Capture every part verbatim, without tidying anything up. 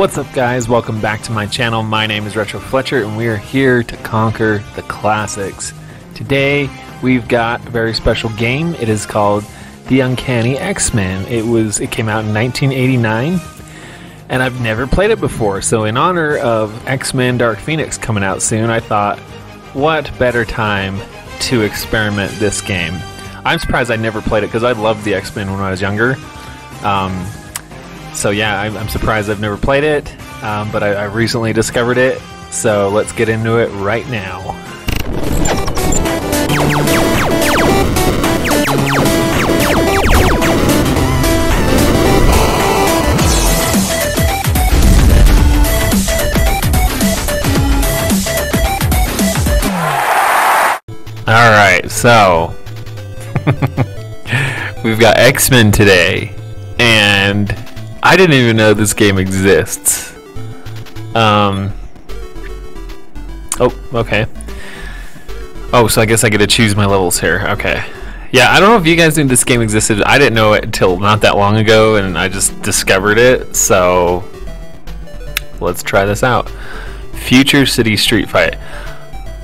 What's up guys, welcome back to my channel. My name is Retro Fletcher and we are here to conquer the classics. Today we've got a very special game. It is called The Uncanny X-Men. It was it came out in nineteen eighty-nine and I've never played it before, so in honor of X-Men Dark Phoenix coming out soon, I thought what better time to experiment this game. I'm surprised I never played it because I loved the X-Men when I was younger. Um, So yeah, I'm surprised I've never played it, um, but I, I recently discovered it, so let's get into it right now. Alright, so we've got X-Men today, and I didn't even know this game exists. Um. Oh, okay. Oh, so I guess I get to choose my levels here. Okay. Yeah, I don't know if you guys knew this game existed. I didn't know it until not that long ago, and I just discovered it. So let's try this out. Future City Street Fight.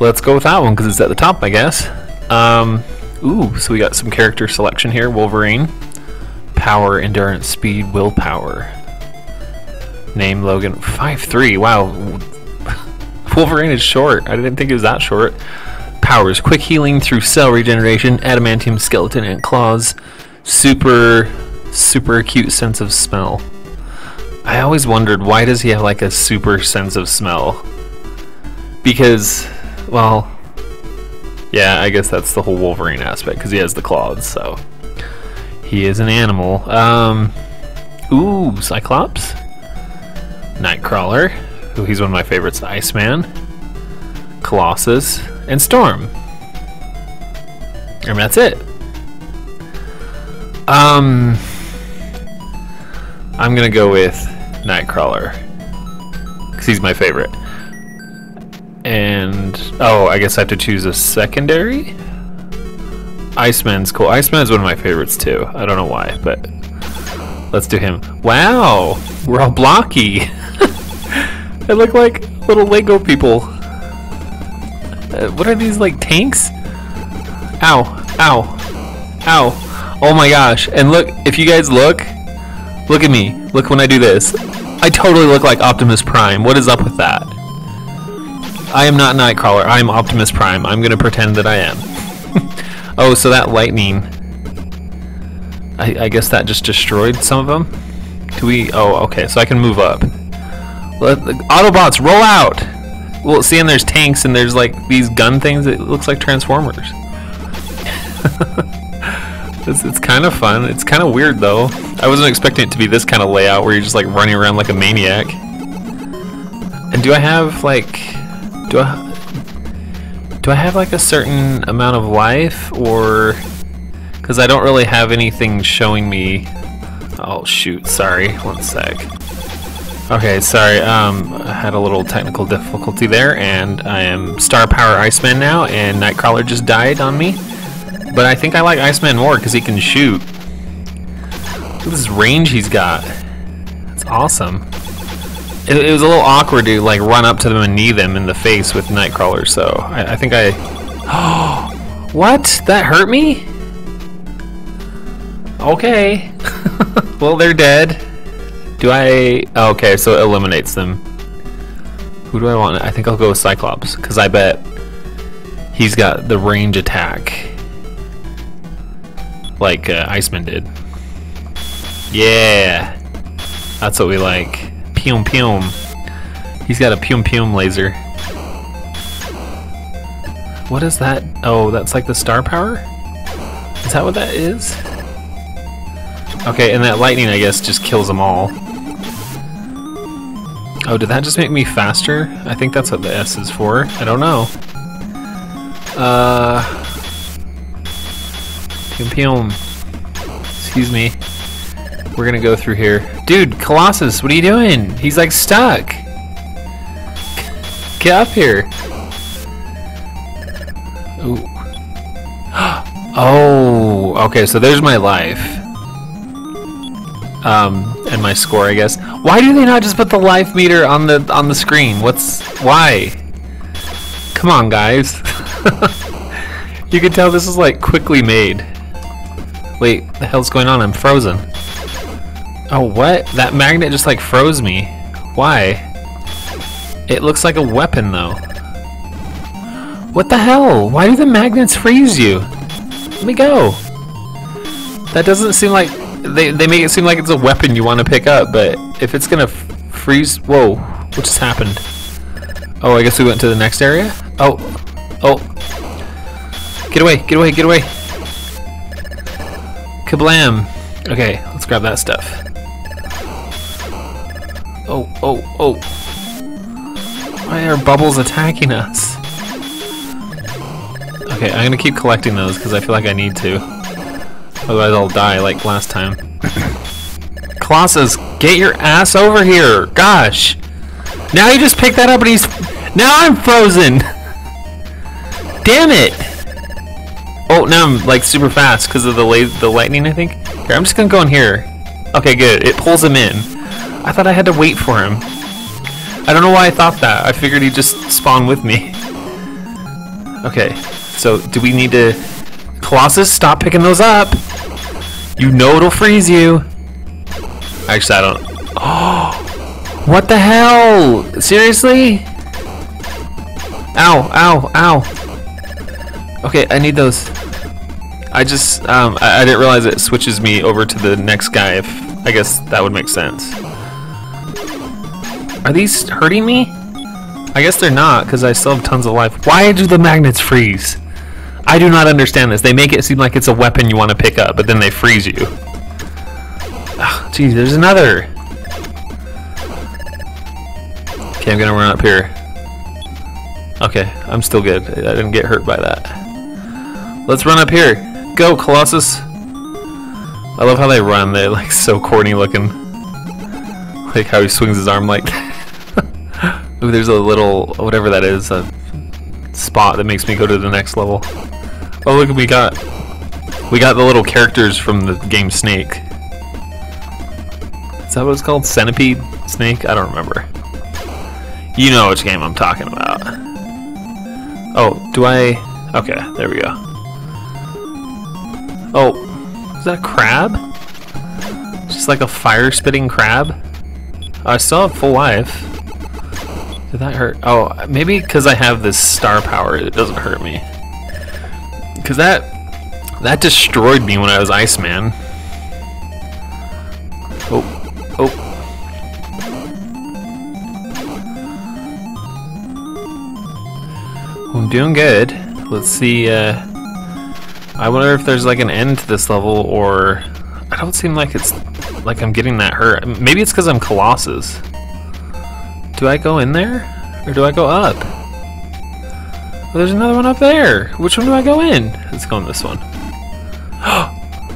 Let's go with that one because it's at the top, I guess. Um. Ooh, so we got some character selection here. Wolverine. Power, endurance, speed, willpower. Name Logan. five three. Wow. Wolverine is short. I didn't think it was that short. Powers. Quick healing through cell regeneration, adamantium skeleton and claws, super, super acute sense of smell. I always wondered, why does he have like a super sense of smell? Because, well, yeah, I guess that's the whole Wolverine aspect because he has the claws, so. He is an animal. Um, ooh, Cyclops. Nightcrawler. Ooh, he's one of my favorites. Iceman. Colossus. And Storm. And that's it. Um, I'm going to go with Nightcrawler. Because he's my favorite. And, oh, I guess I have to choose a secondary? Iceman's cool. Iceman's one of my favorites too. I don't know why, but let's do him. Wow! We're all blocky! They look like little Lego people. Uh, what are these, like, tanks? Ow. Ow. Ow. Oh my gosh. And look, if you guys look, look at me. Look when I do this. I totally look like Optimus Prime. What is up with that? I am not Nightcrawler. I am Optimus Prime. I'm gonna pretend that I am. Oh, so that lightning, I, I guess that just destroyed some of them? Do we, oh, okay, so I can move up. Let, the Autobots, roll out! Well, see, and there's tanks, and there's, like, these gun things that looks like Transformers. it's it's kind of fun. It's kind of weird, though. I wasn't expecting it to be this kind of layout, where you're just, like, running around like a maniac. And do I have, like, do I... Do I have like a certain amount of life, or because I don't really have anything showing me? Oh shoot, sorry, one sec. Okay, sorry, um, I had a little technical difficulty there, and I am Star Power Iceman now, and Nightcrawler just died on me. But I think I like Iceman more because he can shoot. Look at this range he's got. It's awesome. It was a little awkward to like run up to them and knee them in the face with Nightcrawler, so I, I think I... Oh, what? That hurt me? Okay. Well, they're dead. Do I... Oh, okay, so it eliminates them. Who do I want? I think I'll go with Cyclops, because I bet he's got the range attack. Like uh, Iceman did. Yeah. That's what we like. Pium pium. He's got a pium pium laser. What is that? Oh, that's like the star power? Is that what that is? Okay, and that lightning, I guess, just kills them all. Oh, did that just make me faster? I think that's what the S is for. I don't know. Uh. Pium pium. Excuse me. We're gonna go through here. Dude, Colossus, what are you doing? He's like stuck. Get up here. Ooh. Oh, okay, so there's my life. Um, and my score, I guess. Why do they not just put the life meter on the on the screen? What's why? Come on, guys. You can tell this is like quickly made. Wait, what the hell's going on? I'm frozen. Oh, what? That magnet just like froze me. Why? It looks like a weapon though. What the hell? Why do the magnets freeze you? Let me go. That doesn't seem like they they make it seem like it's a weapon you want to pick up, but if it's gonna f freeze, whoa! What just happened? Oh, I guess we went to the next area. Oh, oh! Get away! Get away! Get away! Kablam! Okay, let's grab that stuff. Oh, oh, oh! Why are bubbles attacking us? Okay, I'm gonna keep collecting those because I feel like I need to. Otherwise I'll die like last time. Colossus, get your ass over here! Gosh! Now you just picked that up and he's... Now I'm frozen! Damn it! Oh, now I'm like super fast because of the la the lightning, I think. Here, I'm just gonna go in here. Okay, good. It pulls him in. I thought I had to wait for him. I don't know why I thought that. I figured he'd just spawn with me. Okay, so do we need to... Colossus, stop picking those up! You know it'll freeze you! Actually, I don't... Oh! What the hell? Seriously? Ow, ow, ow! Okay, I need those. I just... Um, I, I didn't realize it switches me over to the next guy. If I guess that would make sense. Are these hurting me? I guess they're not, because I still have tons of life. Why do the magnets freeze? I do not understand this. They make it seem like it's a weapon you want to pick up, but then they freeze you. Oh, geez, there's another. Okay, I'm gonna run up here. Okay, I'm still good. I didn't get hurt by that. Let's run up here. Go, Colossus. I love how they run. They're like so corny looking. Like how he swings his arm like that. Ooh, there's a little, whatever that is, a spot that makes me go to the next level. Oh look, we got we got the little characters from the game Snake. Is that what it's called? Centipede? Snake? I don't remember. You know which game I'm talking about. Oh, do I... Okay, there we go. Oh, is that a crab? Just like a fire-spitting crab? Oh, I still have full life. Did that hurt? Oh, maybe because I have this star power, it doesn't hurt me. Because that that destroyed me when I was Iceman. Oh, oh. I'm doing good. Let's see. Uh, I wonder if there's like an end to this level, or I don't seem like it's like I'm getting that hurt. Maybe it's because I'm Colossus. Do I go in there? Or do I go up? Oh, there's another one up there! Which one do I go in? Let's go in this one.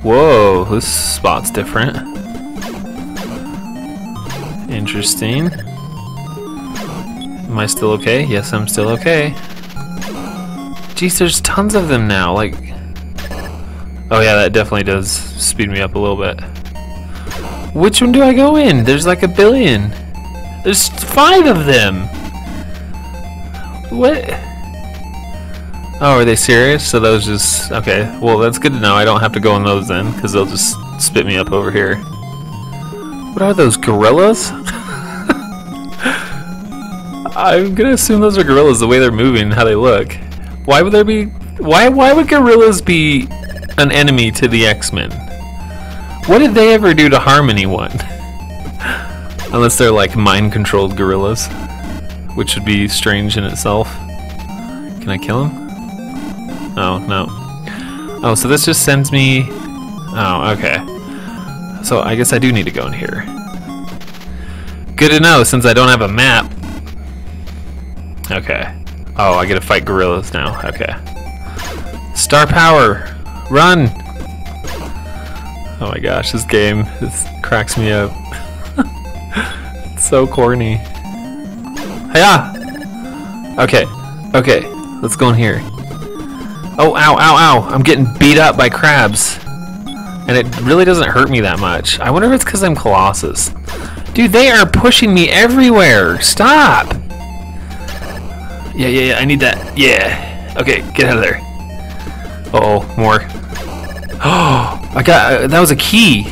Whoa, this spot's different. Interesting. Am I still okay? Yes, I'm still okay. Jeez, there's tons of them now, like... Oh yeah, that definitely does speed me up a little bit. Which one do I go in? There's like a billion! There's five of them! What? Oh, are they serious? So those just... Okay, well that's good to know. I don't have to go on those then, because they'll just spit me up over here. What are those, gorillas? I'm gonna assume those are gorillas, the way they're moving, how they look. Why would there be... Why, why would gorillas be an enemy to the X-Men? What did they ever do to harm anyone? Unless they're like mind-controlled gorillas, which would be strange in itself. Can I kill him? Oh, no. Oh, so this just sends me... Oh, okay. So I guess I do need to go in here. Good to know, since I don't have a map. Okay. Oh, I get to fight gorillas now. Okay. Star power! Run! Oh my gosh, this game, this cracks me up. So corny. Hiya! Okay, okay, let's go in here. Oh, ow, ow, ow! I'm getting beat up by crabs. And it really doesn't hurt me that much. I wonder if it's because I'm Colossus. Dude, they are pushing me everywhere. Stop. Yeah, yeah, yeah. I need that. Yeah. Okay, get out of there. Uh oh, more. Oh, I got. Uh, that was a key.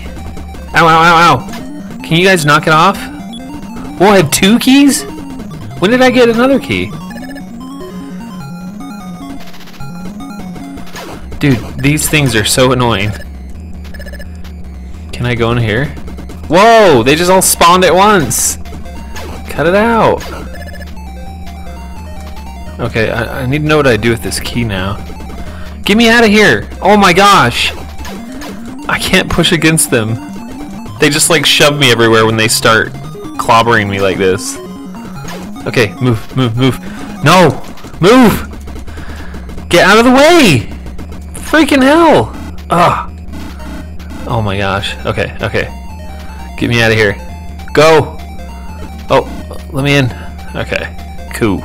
Ow, ow, ow, ow. Can you guys knock it off? Well, I had two keys? When did I get another key? Dude, these things are so annoying. Can I go in here? Whoa! They just all spawned at once! Cut it out! Okay, I, I need to know what I do with this key now. Get me out of here! Oh my gosh! I can't push against them. They just like shove me everywhere when they start clobbering me like this. Okay, move, move, move. No! Move! Get out of the way! Freaking hell! Ugh. Oh my gosh. Okay, okay. Get me out of here. Go! Oh, let me in. Okay, cool.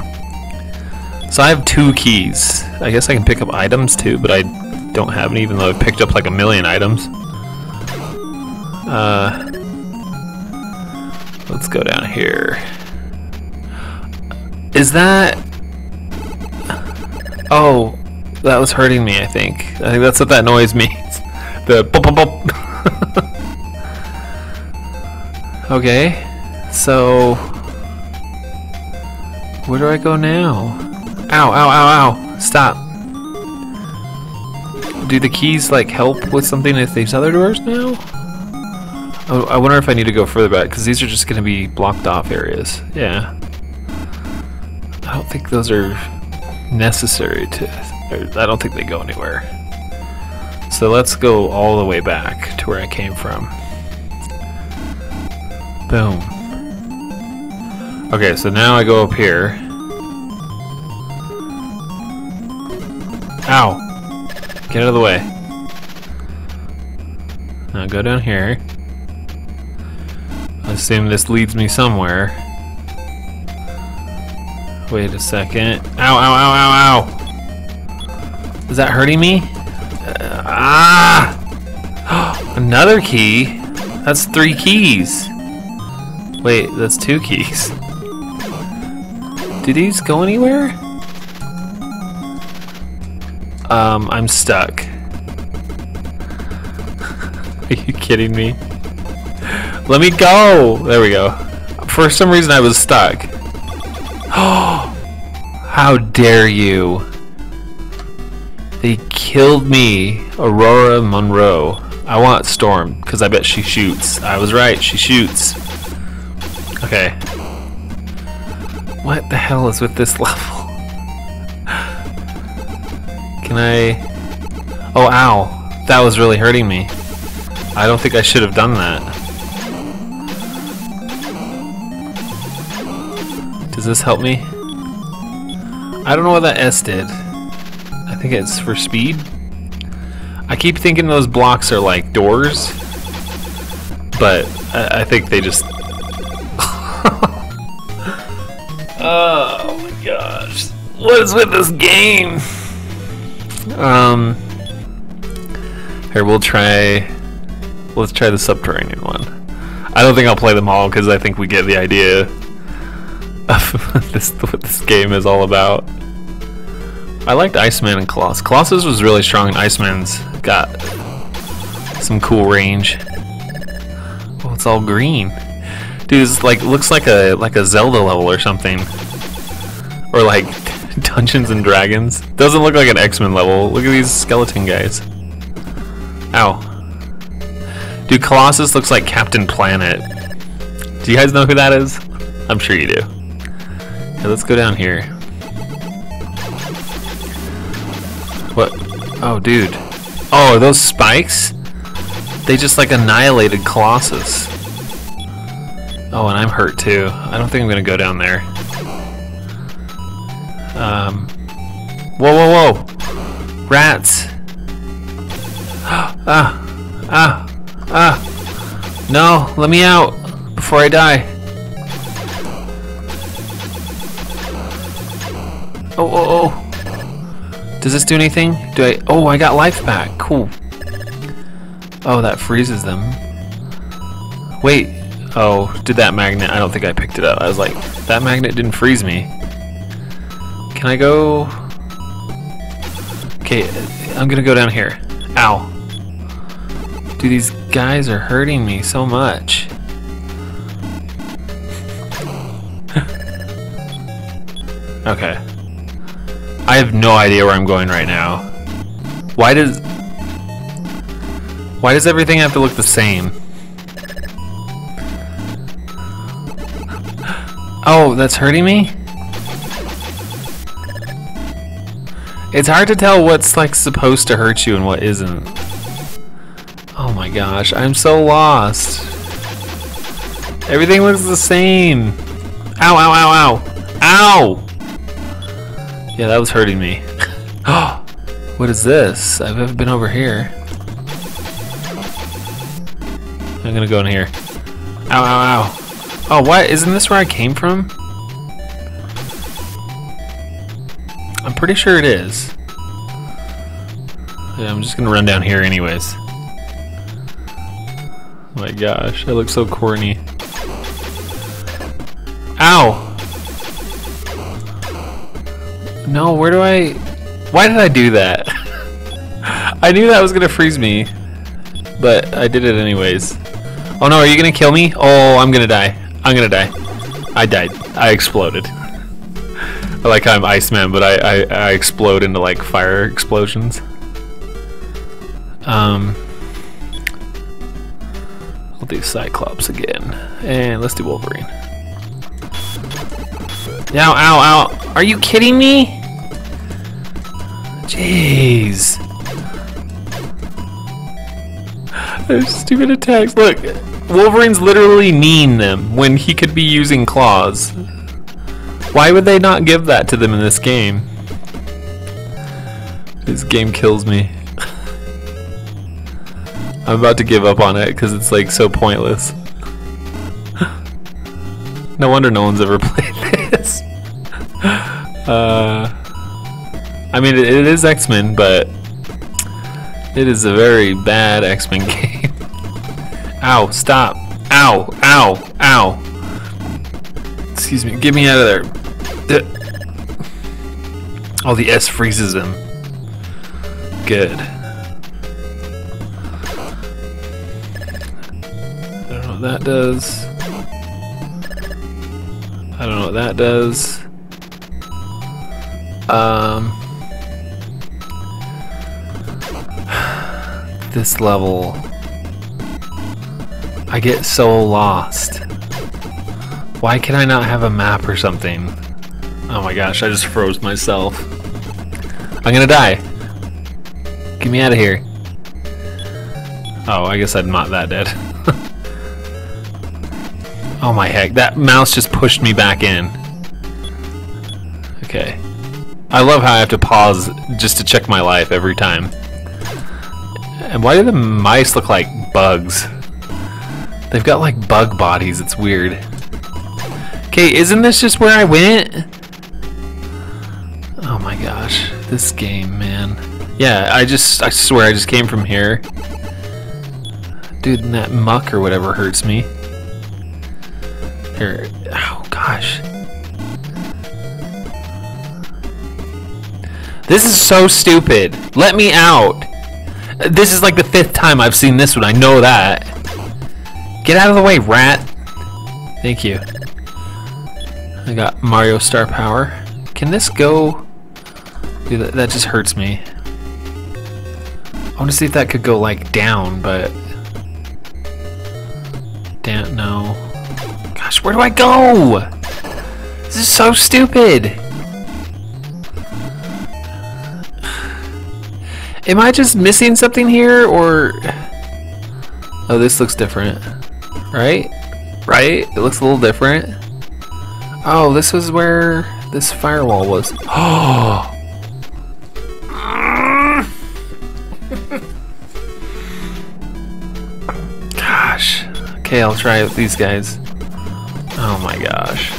So I have two keys. I guess I can pick up items too, but I don't have any, even though I've picked up like a million items. Uh, let's go down here. Is that... Oh... That was hurting me, I think. I think that's what that noise means. The bop bop bop. Okay. So... Where do I go now? Ow, ow, ow, ow. Stop. Do the keys, like, help with something at these other doors now? Oh, I wonder if I need to go further back, because these are just going to be blocked off areas. Yeah. I don't think those are necessary to... I don't think they go anywhere. So let's go all the way back to where I came from. Boom. Okay, so now I go up here. Ow! Get out of the way. Now go down here. I assume this leads me somewhere. Wait a second. Ow, ow, ow, ow, ow! Is that hurting me? Uh, ah! Another key? That's three keys. Wait, that's two keys. Do these go anywhere? Um, I'm stuck. Are you kidding me? Let me go! There we go. For some reason I was stuck. Oh! How dare you! They killed me, Aurora Monroe. I want Storm, because I bet she shoots. I was right, she shoots. Okay. What the hell is with this level? Can I... Oh, ow. That was really hurting me. I don't think I should have done that. Does this help me? I don't know what that S did. I think it's for speed. I keep thinking those blocks are like doors, but I, I think they just... Oh my gosh. What is with this game? Um, here, we'll try... Let's try the subterranean one. I don't think I'll play them all because I think we get the idea of what this, what this game is all about. I liked Iceman and Colossus. Colossus was really strong and Iceman's got some cool range. Oh, it's all green. Dude, this like looks like a like a Zelda level or something. Or like Dungeons and Dragons. Doesn't look like an X-Men level. Look at these skeleton guys. Ow. Dude, Colossus looks like Captain Planet. Do you guys know who that is? I'm sure you do. Okay, let's go down here. What? Oh, dude. Oh, are those spikes? They just, like, annihilated Colossus. Oh, and I'm hurt, too. I don't think I'm gonna go down there. Um. Whoa, whoa, whoa! Rats! Ah! Ah! Ah! No! Let me out! Before I die! Oh, oh, oh! Does this do anything? Do I... Oh, I got life back. Cool. Oh, that freezes them. Wait. Oh, did that magnet... I don't think I picked it up. I was like, that magnet didn't freeze me. Can I go... Okay, I'm gonna go down here. Ow. Dude, these guys are hurting me so much. Okay. I have no idea where I'm going right now. Why does... Why does everything have to look the same? Oh, that's hurting me? It's hard to tell what's like supposed to hurt you and what isn't. Oh my gosh, I'm so lost. Everything looks the same. Ow, ow, ow, ow. Ow! Yeah, that was hurting me. Oh, what is this? I've never been over here. I'm gonna go in here. Ow, ow, ow. Oh, what? Isn't this where I came from? I'm pretty sure it is. Yeah, I'm just gonna run down here anyways. Oh my gosh, I look so corny. Ow! No, where do I... Why did I do that? I knew that was gonna freeze me, but I did it anyways. Oh no, are you gonna kill me? Oh, I'm gonna die. I'm gonna die. I died. I exploded. I like how I'm Iceman, but I, I, I explode into like fire explosions. Um, I'll do Cyclops again. And let's do Wolverine. Now, ow, ow. Are you kidding me? Jeez. Those stupid attacks. Look, Wolverine's literally kneeing them when he could be using claws. Why would they not give that to them in this game? This game kills me. I'm about to give up on it because it's like so pointless. No wonder no one's ever played this. Uh, I mean, it, it is X-Men, but it is a very bad X-Men game. Ow, stop. Ow, ow, ow. Excuse me, get me out of there. Oh, the S freezes him. Good. I don't know what that does. I don't know what that does. Um. This level. I get so lost. Why can I not have a map or something? Oh my gosh, I just froze myself. I'm gonna die. Get me out of here. Oh, I guess I'm not that dead. Oh my heck, that mouse just pushed me back in. Okay. I love how I have to pause just to check my life every time. And why do the mice look like bugs? They've got like bug bodies, it's weird. Okay, isn't this just where I went? Oh my gosh, this game, man. Yeah, I just, I swear I just came from here. Dude, and that muck or whatever hurts me. Here, oh gosh. This is so stupid. Let me out. This is like the fifth time I've seen this one, I know that. Get out of the way, rat. Thank you. I got Mario Star Power. Can this go... Dude, that, that just hurts me. I want to see if that could go, like, down, but... Damn, no. Gosh, where do I go? This is so stupid! Am I just missing something here, or... Oh, this looks different. Right? Right? It looks a little different. Oh, this was where... this firewall was. Oh! Gosh. Okay, I'll try these guys. Oh my gosh.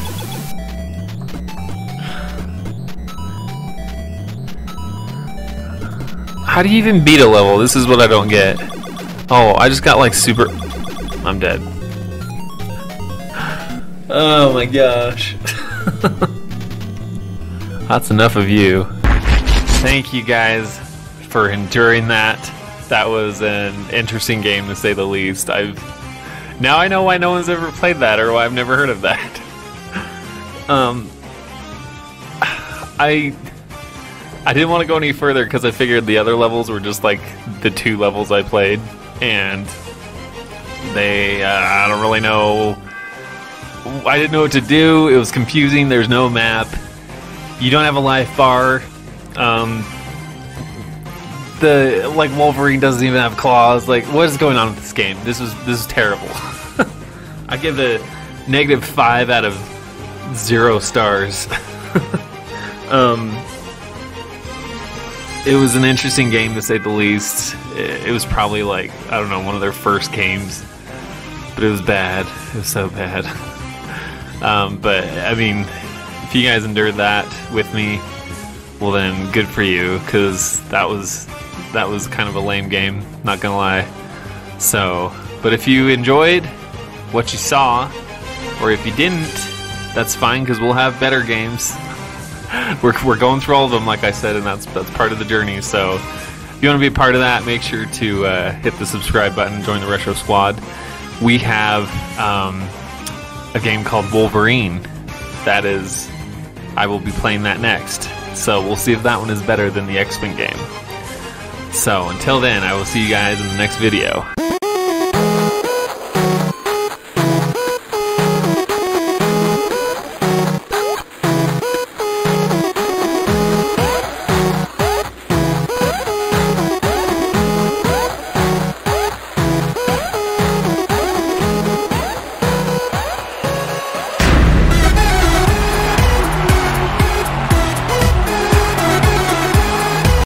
How do you even beat a level? This is what I don't get. Oh, I just got like super... I'm dead. Oh my gosh. That's enough of you. Thank you guys for enduring that. That was an interesting game, to say the least. I've now I know why no one's ever played that, or why I've never heard of that. Um, I I didn't want to go any further because I figured the other levels were just like the two levels I played, and they uh, I don't really know. I didn't know what to do. It was confusing. There's no map. You don't have a life bar. Um, the like Wolverine doesn't even have claws. Like, what is going on with this game? This was this is terrible. I give it a negative five out of zero stars. um, it was an interesting game, to say the least. It, it was probably like I don't know one of their first games, but it was bad. It was so bad. Um, but, I mean, if you guys endured that with me, well then, good for you, because that was, that was kind of a lame game, not gonna lie. So, but if you enjoyed what you saw, or if you didn't, that's fine, because we'll have better games. we're, we're going through all of them, like I said, and that's, that's part of the journey, so if you want to be a part of that, make sure to uh, hit the subscribe button, join the Retro Squad. We have, um... a game called Wolverine. That is, I will be playing that next. So we'll see if that one is better than the X-Men game. So until then, I will see you guys in the next video.